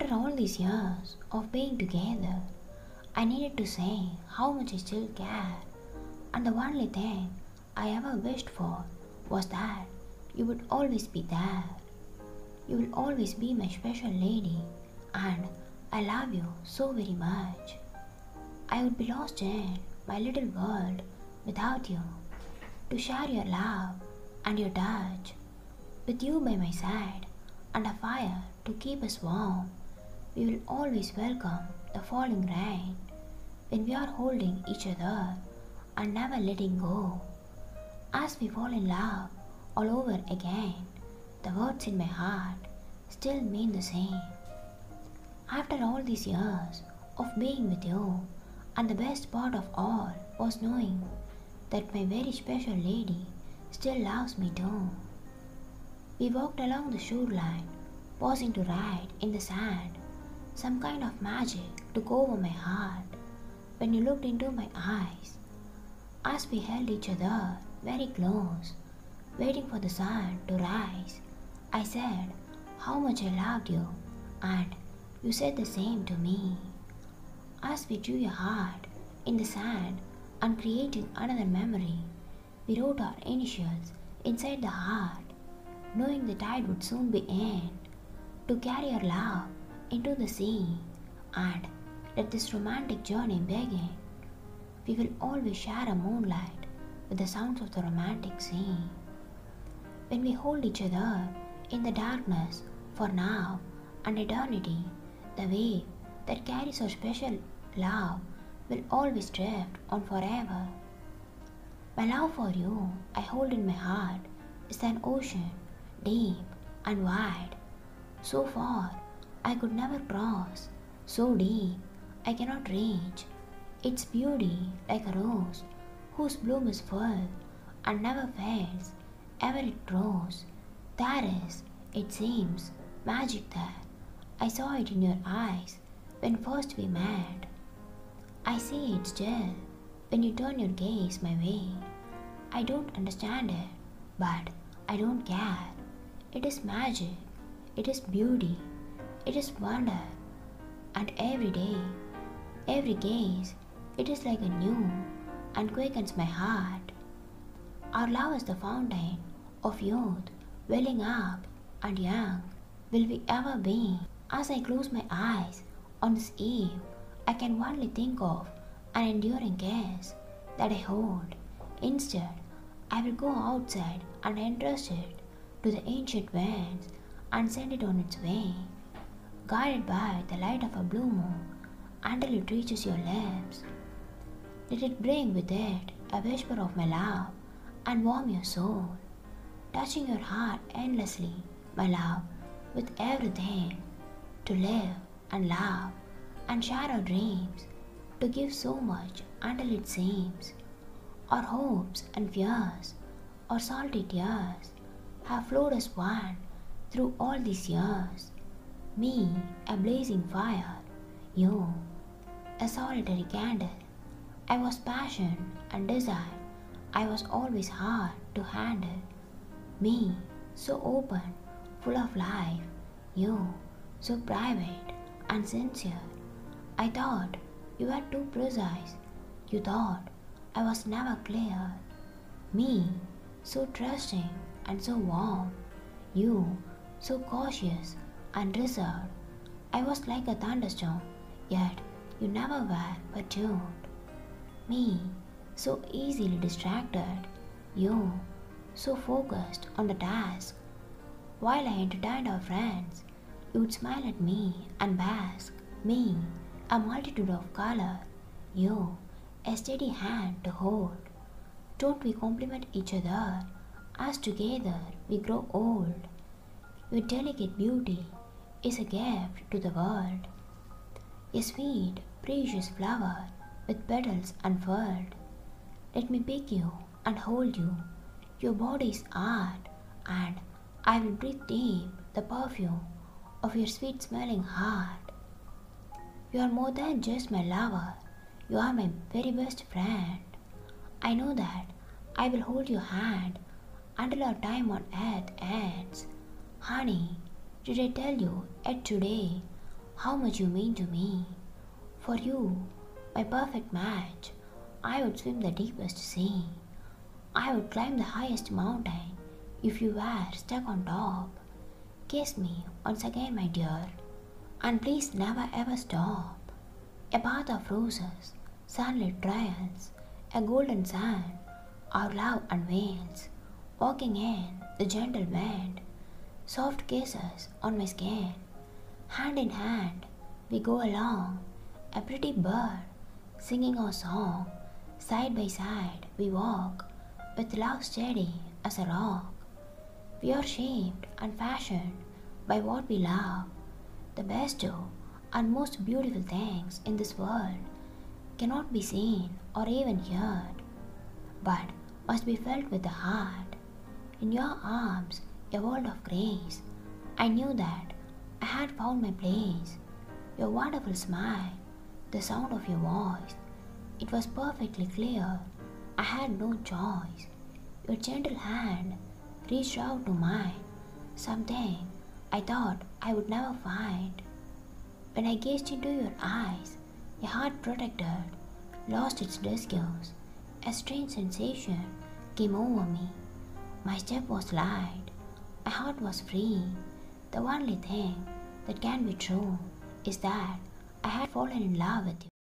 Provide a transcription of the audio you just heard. After all these years of being together, I needed to say how much I still cared, and the only thing I ever wished for was that you would always be there. You will always be my special lady, and I love you so very much. I would be lost in my little world without you. To share your love and your touch, with you by my side and a fire to keep us warm, we will always welcome the falling rain when we are holding each other and never letting go. As we fall in love all over again, the words in my heart still mean the same. After all these years of being with you, and the best part of all was knowing that my very special lady still loves me too. We walked along the shoreline, pausing to write in the sand, some kind of magic took over my heart when you looked into my eyes. As we held each other very close, waiting for the sun to rise, I said how much I loved you, and you said the same to me. As we drew your heart in the sand and creating another memory, we wrote our initials inside the heart, knowing the tide would soon be in, to carry our love into the sea and let this romantic journey begin. We will always share a moonlight with the sounds of the romantic sea. When we hold each other in the darkness for now and eternity, the wave that carries our special love will always drift on forever. My love for you I hold in my heart is an ocean, deep and wide. So far I could never cross, so deep I cannot reach. Its beauty like a rose whose bloom is full and never fades, ever it grows. There is, it seems, magic there. I saw it in your eyes when first we met. I see it still when you turn your gaze my way. I don't understand it, but I don't care. It is magic, it is beauty, it is wonder, and every day, every gaze, it is like a new and quickens my heart. Our love is the fountain of youth, welling up and young will we ever be. As I close my eyes on this eve, I can only think of an enduring kiss that I hold. Instead, I will go outside and entrust it to the ancient winds and send it on its way, guided by the light of a blue moon, until it reaches your lips. Let it bring with it a whisper of my love and warm your soul, touching your heart endlessly, my love, with everything, to live and love and share our dreams, to give so much until it seems our hopes and fears, our salty tears have flowed as one through all these years. Me, a blazing fire, you, a solitary candle. I was passion and desire, I was always hard to handle. Me, so open, full of life, you, so private and sincere. I thought you were too precise, you thought I was never clear. Me, so trusting and so warm, you, so cautious and reserved. I was like a thunderstorm, yet you never were perturbed. Me, so easily distracted, you, so focused on the task. While I entertained our friends, you would smile at me and bask. Me, a multitude of color, you, a steady hand to hold. Don't we compliment each other as together we grow old? Your delicate beauty is a gift to the world, a sweet, precious flower with petals unfurled. Let me pick you and hold you, your body's art, and I will breathe deep the perfume of your sweet-smelling heart. You are more than just my lover, you are my very best friend. I know that I will hold your hand until our time on earth ends. Honey, did I tell you yet today how much you mean to me. For you, my perfect match, I would swim the deepest sea. I would climb the highest mountain if you were stuck on top. Kiss me once again, my dear, and please never ever stop. A bath of roses, sunlit trials, a golden sand, our love unveils, walking in the gentle wind, soft kisses on my skin. Hand in hand, we go along, a pretty bird singing our song. Side by side, we walk, with love steady as a rock. We are shaped and fashioned by what we love. The best and most beautiful things in this world cannot be seen or even heard, but must be felt with the heart. In your arms, a world of grace, I knew that I had found my place. Your wonderful smile, the sound of your voice, it was perfectly clear. I had no choice. Your gentle hand reached out to mine, something I thought I would never find. When I gazed into your eyes, your heart protected, lost its disguise. A strange sensation came over me. My step was light. My heart was free. The only thing that can be true is that I had fallen in love with you.